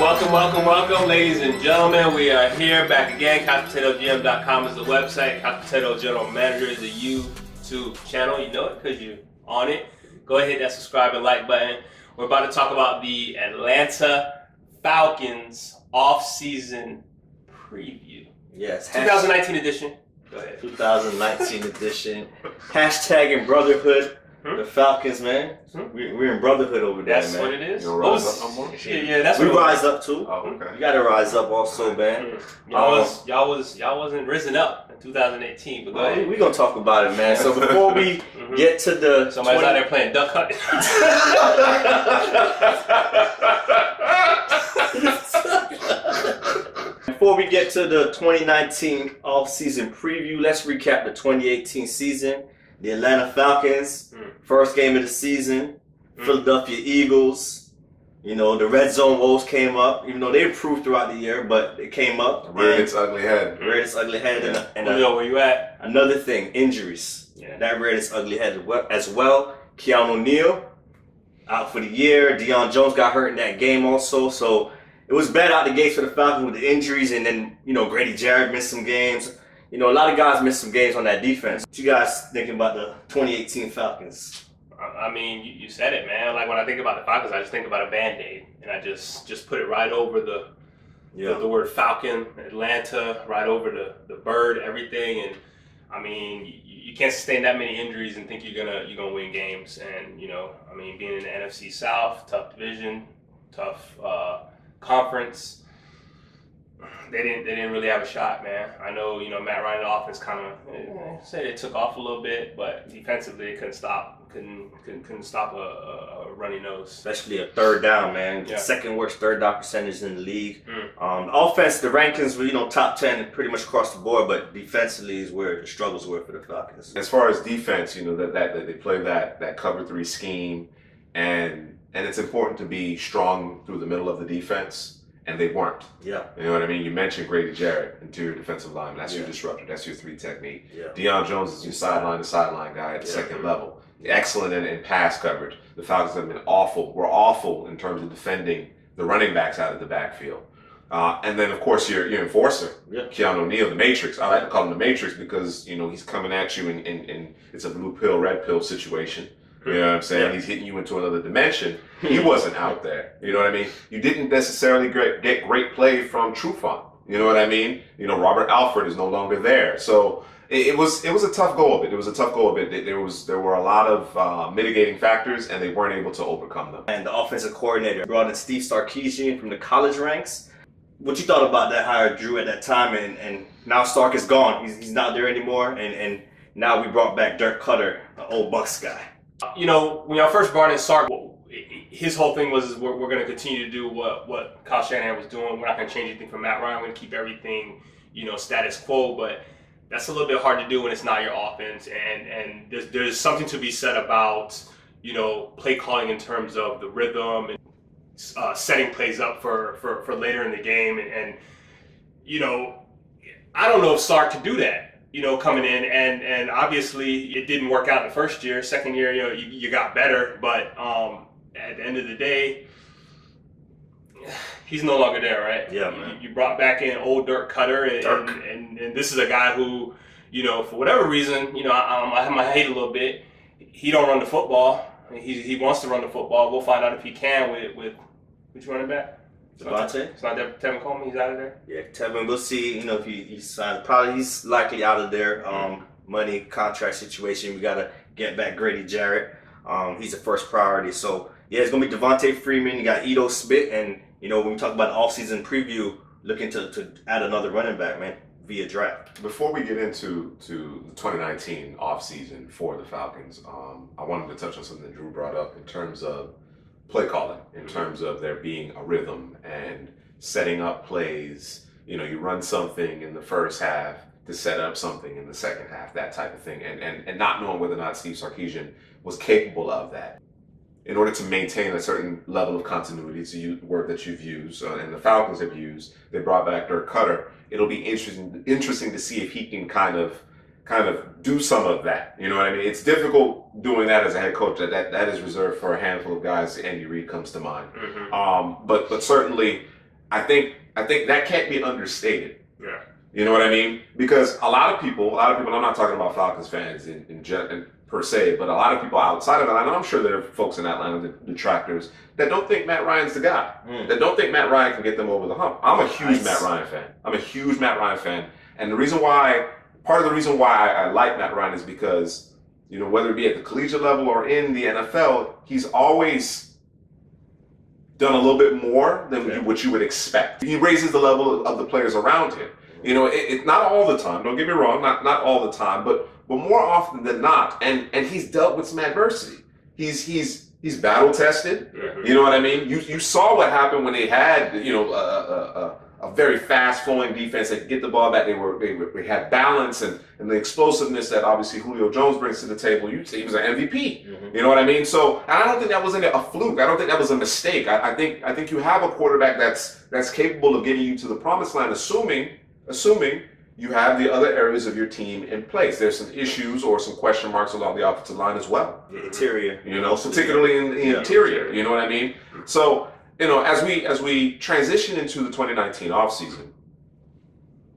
Alright, welcome, ladies and gentlemen. We are here back again. CouchPotatoGM.com is the website. Couch Potato General Manager is the YouTube channel. You know it because you're on it. Go ahead and hit that subscribe and like button. We're about to talk about the Atlanta Falcons off-season preview. Yes. 2019 edition. Go ahead. 2019 edition. Hashtagging brotherhood. Hmm? The Falcons, man. Hmm? We're in brotherhood over there, that's man. That's what it is. We rise up too. Oh, okay. You gotta rise up also, man. Y'all wasn't risen up in 2018, but go ahead. We gonna talk about it, man. So before we get to the somebody's out there playing duck hunt. Before we get to the 2019 off-season preview, let's recap the 2018 season. The Atlanta Falcons, first game of the season, Philadelphia Eagles, you know, the red zone woes came up, even though they improved throughout the year, but it came up. Reared its ugly head. Reared its ugly head. Yeah. Julio, where you at? Another thing, injuries. Yeah. That reared its ugly head as well. Keanu Neal, out for the year. Deion Jones got hurt in that game also, so it was bad out the gates for the Falcons with the injuries, and then, you know, Grady Jarrett missed some games. You know, a lot of guys missed some games on that defense. What you guys thinking about the 2018 Falcons? I mean, you said it, man. Like, when I think about the Falcons, I just think about a Band-Aid. And I just put it right over the word Falcon, Atlanta, right over the bird, everything. And, I mean, you can't sustain that many injuries and think you're gonna win games. And, you know, I mean, being in the NFC South, tough division, tough conference. They didn't really have a shot, man. I know, you know, Matt Ryan in the offense kind of said it took off a little bit, but defensively they couldn't stop, couldn't stop a runny nose, especially a third down, man. Yeah. Second worst third down percentage in the league. The offense, the rankings were, you know, top 10 pretty much across the board, but defensively is where the struggles were for the Falcons. As far as defense, you know, that they play that cover 3 scheme, and it's important to be strong through the middle of the defense. And they weren't. Yeah. You know what I mean? You mentioned Grady Jarrett, interior defensive lineman. That's your disruptor. That's your 3 technique. Yeah. Deion Jones is your sideline-to-sideline guy at the second level. Excellent in pass coverage. The Falcons have been awful. We're awful in terms of defending the running backs out of the backfield. And then, of course, your enforcer, Keanu Neal, the Matrix. I like to call him the Matrix because, you know, he's coming at you and it's a blue pill, red pill situation. You know what I'm saying? Yeah. He's hitting you into another dimension. He wasn't out there. You know what I mean? You didn't necessarily get great play from Trufant. You know what I mean? You know, Robert Alford is no longer there. So it was a tough go of it. It was a tough go of it. There were a lot of mitigating factors, and they weren't able to overcome them. And the offensive coordinator brought in Steve Sarkisian from the college ranks. What you thought about that hire, Drew, at that time? And now Stark is gone. He's not there anymore. And now we brought back Dirk Koetter, the old Bucks guy. You know, when I first brought in Sark, his whole thing was we're going to continue to do what Kyle Shanahan was doing. We're not going to change anything from Matt Ryan. We're going to keep everything, you know, status quo. But that's a little bit hard to do when it's not your offense. And there's something to be said about, you know, play calling in terms of the rhythm and setting plays up for later in the game. And, you know, I don't know if Sark could do that. You know, coming in, and obviously it didn't work out the first year. Second year, you know, you got better, but at the end of the day, he's no longer there, right? Yeah, man. You brought back in old Dirk Koetter, and this is a guy who, you know, for whatever reason, you know, I hate a little bit. He don't run the football. I mean, he wants to run the football. We'll find out if he can with which running back. Devontae? It's not Tevin Coleman, he's out of there? Yeah, Tevin, we'll see, you know, if he signs. Probably he's likely out of there. Money, contract situation, we got to get back Grady Jarrett. He's the first priority. So, yeah, it's going to be Devontae Freeman. You got Ito Smith. And, you know, when we talk about the offseason preview, looking to add another running back, man, via draft. Before we get into the 2019 offseason for the Falcons, I wanted to touch on something that Drew brought up in terms of play calling, in terms of there being a rhythm and setting up plays. You know, you run something in the first half to set up something in the second half, that type of thing, and not knowing whether or not Steve Sarkisian was capable of that. In order to maintain a certain level of continuity, it's a word that you've used, and the Falcons have used, they brought back Dirk Koetter. It'll be interesting to see if he can kind of do some of that. You know what I mean? It's difficult doing that as a head coach. That is reserved for a handful of guys. Andy Reid comes to mind. But certainly I think that can't be understated. Yeah. You know what I mean? Because a lot of people, I'm not talking about Falcons fans in per se, but a lot of people outside of Atlanta, I'm sure there are folks in Atlanta, the detractors, that don't think Matt Ryan's the guy, that don't think Matt Ryan can get them over the hump. I'm a huge Matt Ryan fan. And part of the reason why I like Matt Ryan is because, you know, whether it be at the collegiate level or in the NFL, he's always done a little bit more than what you would expect. He raises the level of the players around him. You know, it's not all the time. Don't get me wrong, not all the time, but more often than not. And he's dealt with some adversity. He's battle tested. Mm-hmm. You know what I mean? You saw what happened when they had, you know, a very fast flowing defense. They could get the ball back. They had balance and the explosiveness that obviously Julio Jones brings to the table. You'd say he was an MVP. Mm-hmm. You know what I mean? So, and I don't think that was a fluke. I don't think that was a mistake. I think you have a quarterback that's capable of getting you to the promised land, assuming you have the other areas of your team in place. There's some issues or some question marks along the offensive line as well. The interior, you know, particularly in the interior. You know what I mean? So, you know, as we transition into the 2019 offseason,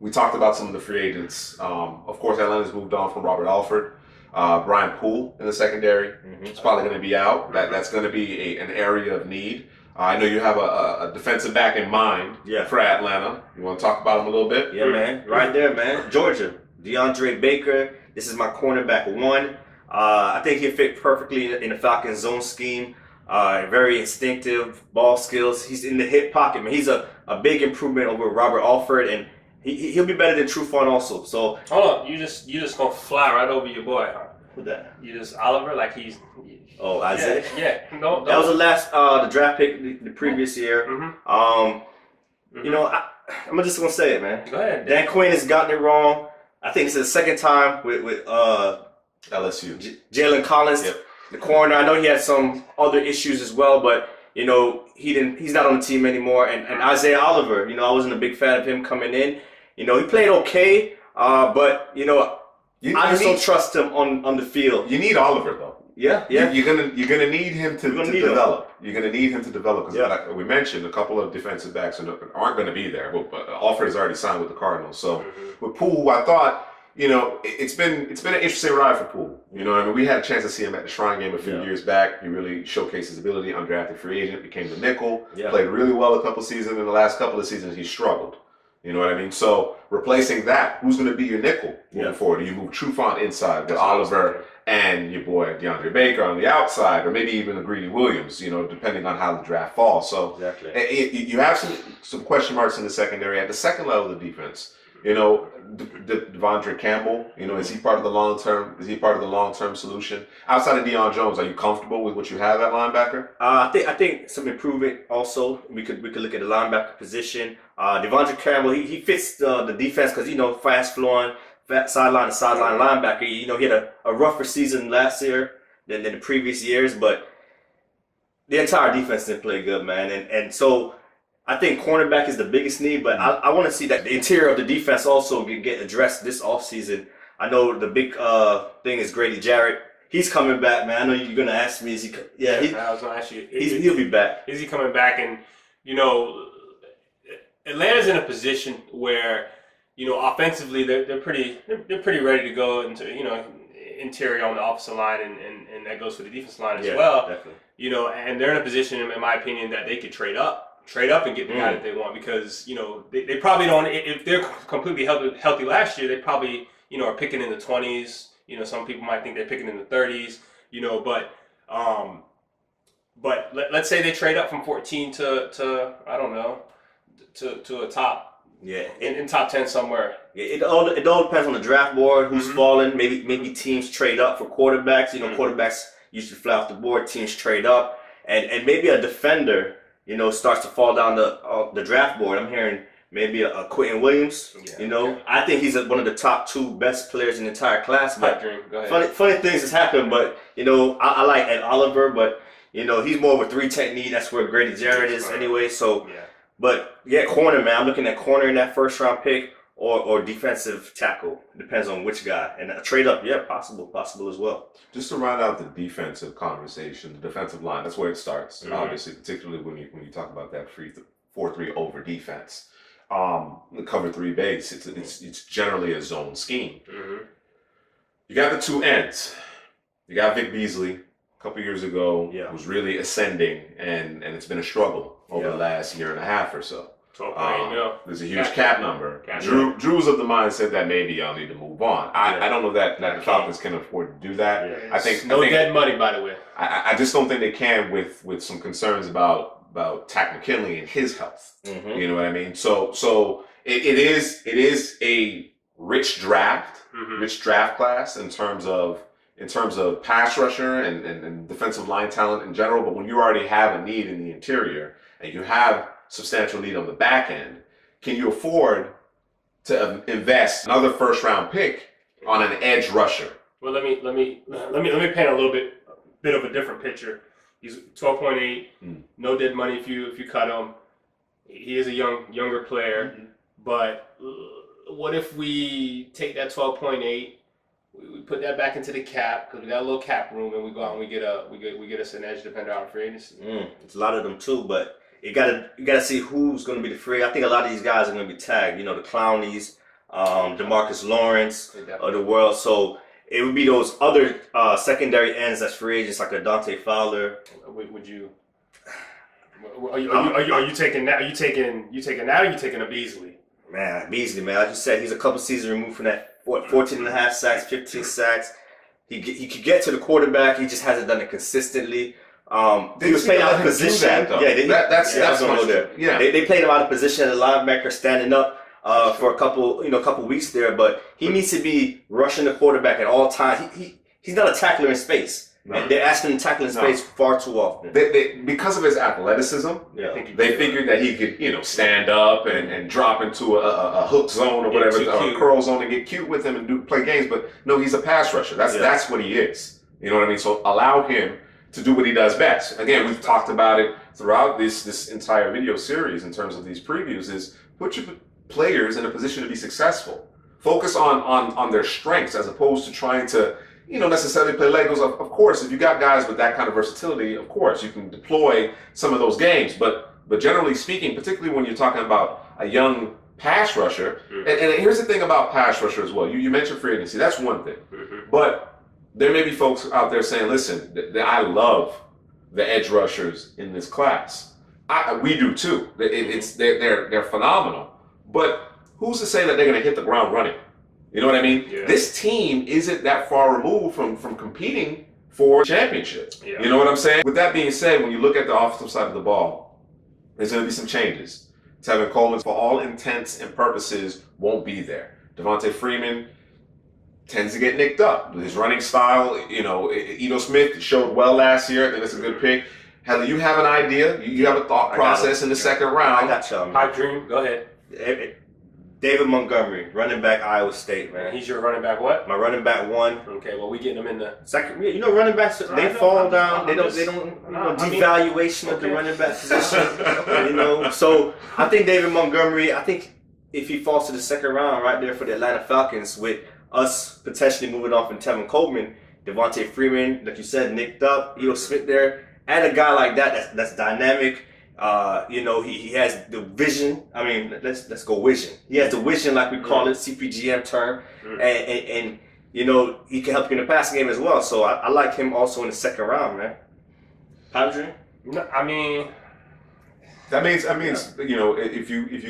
we talked about some of the free agents. Of course, Atlanta's moved on from Robert Alford. Brian Poole in the secondary. Mm-hmm. It's probably going to be out. That's going to be an area of need. I know you have a defensive back in mind for Atlanta. You want to talk about him a little bit? Yeah, man. Right there, man. Georgia. DeAndre Baker. This is my cornerback one. I think he'll fit perfectly in the Falcons zone scheme. Very instinctive, ball skills. He's in the hip pocket, man. He's a big improvement over Robert Alford, and he'll be better than Trufant also. So hold on, you just gonna fly right over your boy, huh? Who that? You just Oliver, like he's. Oh, Isaiah. Yeah. No. That was the last the draft pick the previous year. Mm-hmm. You know, I'm just gonna say it, man. Go ahead. Dan Quinn has gotten it wrong. I think it's the second time with LSU. Jalen Collins. Yep. The corner, I know he had some other issues as well, but, you know, he's not on the team anymore. And Isaiah Oliver, you know, I wasn't a big fan of him coming in. You know, he played okay, but, you know, I just don't trust him on the field. You need Oliver, though. Yeah, yeah. You're gonna need him to develop. You're gonna need him to develop because, like we mentioned, a couple of defensive backs aren't gonna be there. But Alford is already signed with the Cardinals, so with Poole, I thought. You know, it's been an interesting ride for Poole. You know, I mean, we had a chance to see him at the Shrine Game a few years back. He really showcased his ability, undrafted free agent, became the nickel, played really well a couple seasons. In the last couple of seasons, he struggled. You know what I mean? So replacing that, who's going to be your nickel moving forward? You move Trufant inside with Oliver and your boy DeAndre Baker on the outside, or maybe even a Greedy Williams. You know, depending on how the draft falls. So you have some question marks in the secondary at the second level of the defense. You know, Devondre Campbell, you know, is he part of the long-term solution? Outside of Deion Jones, are you comfortable with what you have at linebacker? I think some improvement also. We could look at the linebacker position. Devondre Campbell, he fits the defense because, you know, fast sideline to sideline linebacker. You know, he had a rougher season last year than the previous years, but the entire defense didn't play good, man. And so I think cornerback is the biggest need, but I want to see that the interior of the defense also get addressed this offseason. I know the big thing is Grady Jarrett. He's coming back, man. I know you're going to ask me. I was going to ask you. He'll be back. Is he coming back? And, you know, Atlanta's in a position where, you know, offensively they're pretty ready to go into, you know, interior on the offensive line, and that goes for the defense line as well. Definitely. You know, and they're in a position, in my opinion, that they could trade up and get the guy that they want, because, you know, they probably don't, if they're completely healthy last year, they probably, you know, are picking in the 20s. You know, some people might think they're picking in the 30s, you know, but let's say they trade up from 14 to I don't know, to a top, in top 10 somewhere. It all depends on the draft board, who's falling. Maybe teams trade up for quarterbacks. You know, quarterbacks usually fly off the board, teams trade up, and maybe a defender, you know, starts to fall down the draft board. I'm hearing maybe a Quinnen Williams. You know, I think he's one of the top two best players in the entire class. But funny things has happened. But, you know, I like Ed Oliver, but, you know, he's more of a 3-tech need. That's where Grady Jarrett is anyway. So, corner, man. I'm looking at corner in that first round pick or defensive tackle. Depends on which guy. And a trade up, possible as well. Just to round out the defensive conversation, the defensive line, that's where it starts, obviously, particularly when you talk about that free 4-3 over defense. The cover three base, it's generally a zone scheme. Mm-hmm. You got the two ends. You got Vic Beasley a couple years ago, was really ascending, and it's been a struggle over the last year and a half or so. There's a huge cap number. Drew's of the mindset that maybe y'all need to move on. I don't know that the Falcons can afford to do that. Yeah. I think dead money, by the way. I just don't think they can with some concerns about Tack McKinley and his health. Mm-hmm. You know what I mean? So it is a rich draft, mm-hmm. rich draft class in terms of pass rusher and defensive line talent in general. But when you already have a need in the interior and you have substantial need on the back end, can you afford to invest another first round pick on an edge rusher? Well, let me paint a little bit of a different picture. He's 12.8, no dead money if you cut him. He is a younger player, mm-hmm. but what if we take that 12.8, we put that back into the cap because we got a little cap room, and we go out and we get us an edge defender out of free agency. It's a lot of them too, but you gotta see who's gonna be the free. I think a lot of these guys are gonna be tagged. You know, the Clownies, DeMarcus Lawrence of the world. So it would be those other secondary ends that's free agents, like a Dante Fowler. Would you? Are you taking that? Are you taking that? Or are you taking a Beasley? Beasley, like you said, he's a couple seasons removed from that 14.5 sacks, 15 sacks. He could get to the quarterback. He just hasn't done it consistently. They was playing out of position. They played him out of position as a linebacker, standing up for a couple weeks there. But he needs to be rushing the quarterback at all times. He's not a tackler in space. No. And they're asking him to tackle in space far too often. They because of his athleticism, they figured that he could, stand up and drop into a hook zone or whatever, a curl zone, and get cute with him and play games. But no, he's a pass rusher. That's what he is. You know what I mean? So allow him to do what he does best. Again, we've talked about it throughout this entire video series in terms of these previews, is put your players in a position to be successful. Focus on their strengths as opposed to trying to, necessarily play Legos. Of course, if you got guys with that kind of versatility, of course, you can deploy some of those games. But generally speaking, particularly when you're talking about a young pass rusher, and here's the thing about pass rusher as well. You mentioned free agency. That's one thing. Mm-hmm. But there may be folks out there saying, listen, I love the edge rushers in this class. We do too. They're phenomenal. But who's to say that they're going to hit the ground running? You know what I mean? Yeah. This team isn't that far removed from competing for championships. Yeah. You know what I'm saying? With that being said, when you look at the offensive side of the ball, there's going to be some changes. Tevin Coleman, for all intents and purposes, won't be there. Devontae Freeman tends to get nicked up. His running style, Ito Smith showed well last year. I think it's a good pick. Heather, you have an idea? You have a thought process in the second round. I got you. Pipe dream. Go ahead. David Montgomery, running back, Iowa State, man. He's your running back what? My running back one. Okay, well, we getting him in the second. Running backs, they fall down. They don't devaluation of the running back position. So I think David Montgomery, if he falls to the second round right there for the Atlanta Falcons with us potentially moving off in Tevin Coleman, Devontae Freeman, like you said, nicked up, Ito Smith there, and a guy like that that's dynamic. He has the vision. I mean, let's go vision. He has the vision, like we call it, CPGM term, and he can help you in the passing game as well. So I like him also in the second round, man. Padre? No, I mean, that means if you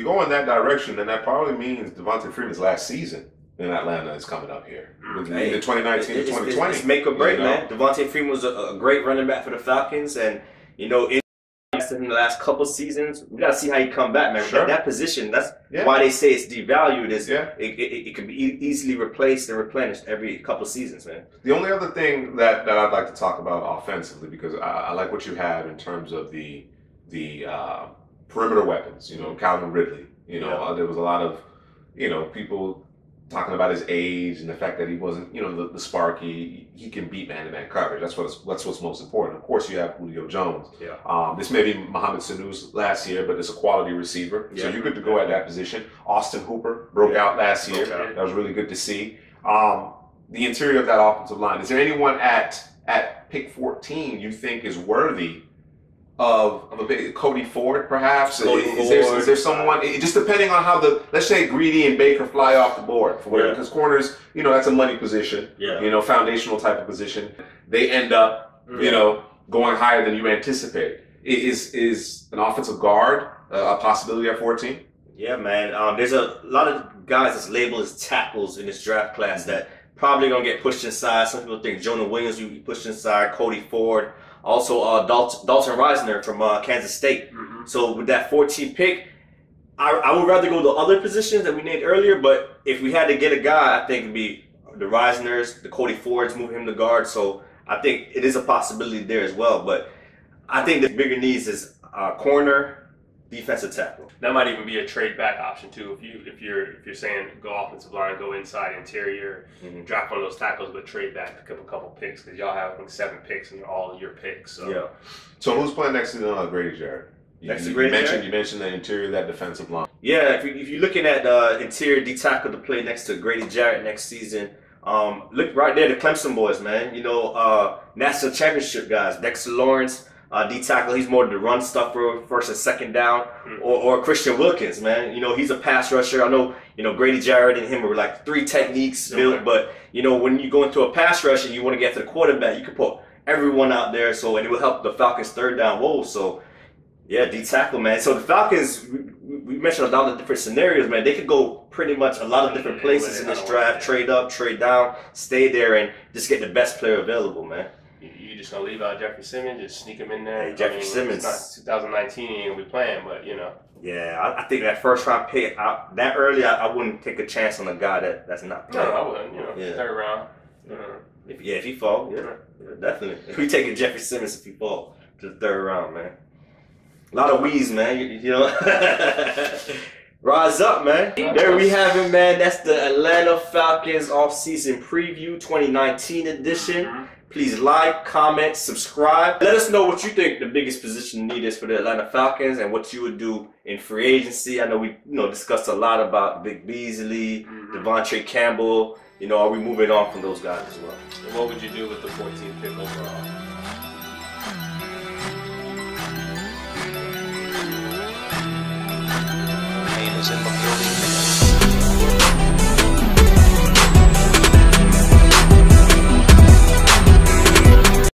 go in that direction, then that probably means Devontae Freeman's last season in Atlanta is coming up here. Either 2019 or 2020. It's make or break, man. Devontae Freeman was a great running back for the Falcons, and in the last couple seasons, we gotta see how he come back, man. Sure. That position, that's why they say it's devalued. It can be easily replaced and replenished every couple seasons, man. The only other thing that I'd like to talk about offensively, because I like what you have in terms of the perimeter weapons. Calvin Ridley. There was a lot of people talking about his age and the fact that he wasn't, the spark. He can beat man-to-man coverage. That's what's most important. Of course, you have Julio Jones. Yeah. This may be Mohamed Sanu's last year, but it's a quality receiver. Yeah. So you're good to go at that position. Austin Hooper broke out last year. Okay. That was really good to see. The interior of that offensive line. Is there anyone at pick 14 you think is worthy of Cody Ford, perhaps? Is there someone, just depending on how the, let's say Greedy and Baker fly off the board, for whatever, because corners, you know, that's a money position, you know, foundational type of position. They end up, you know, going higher than you anticipate. Is an offensive guard a possibility at 14? Yeah, man. There's a lot of guys that's labeled as tackles in this draft class that probably going to get pushed inside. Some people think Jonah Williams will be pushed inside, Cody Ford. Also, Dalton Risner from Kansas State. So with that 14th pick, I would rather go to other positions that we named earlier, but if we had to get a guy, I think it would be the Risners, the Cody Fords, moving him to guard. So I think it is a possibility there as well. But I think the bigger needs is corner, defensive tackle. That might even be a trade back option too. If you're saying go offensive line, go inside interior, drop one of those tackles, but trade back, pick up a couple picks, because y'all have like 7 picks and they're all your picks. So So who's playing next to Grady Jarrett? You mentioned the interior, that defensive line. Yeah, if you're looking at interior D tackle to play next to Grady Jarrett next season, look right there, the Clemson boys, man. You know, national championship guys, Dexter Lawrence. D tackle, he's more the run stuffer, first and second down, or Christian Wilkins, man. You know, he's a pass rusher. I know, you know, Grady Jarrett and him were like 3 techniques built, but you know, when you go into a pass rush and you want to get to the quarterback, you can put everyone out there. So, and it will help the Falcons' third down role. So, yeah, D tackle, man. So the Falcons, we mentioned a lot of different scenarios, man. They could go pretty much a lot of different places in this draft, trade up, trade down, stay there, and just get the best player available, man. You just gonna leave out Jeffrey Simmons, just sneak him in there. Hey, Jeffrey Simmons, it's not 2019, he ain't gonna be playing, but you know. Yeah, I think that first round pick that early, I wouldn't take a chance on a guy that's not playing. No, I wouldn't. You know, third round. You know. If he fall, definitely. We taking Jeffrey Simmons if he fall to the third round, man. A lot of wheeze, man. You know. Rise up, man. There we have it, man. That's the Atlanta Falcons offseason preview, 2019 edition. Please like, comment, subscribe. Let us know what you think the biggest position need is for the Atlanta Falcons and what you would do in free agency. I know we discussed a lot about Vic Beasley, Devondre Campbell. You know, are we moving on from those guys as well? And what would you do with the 14th pick overall? Is in the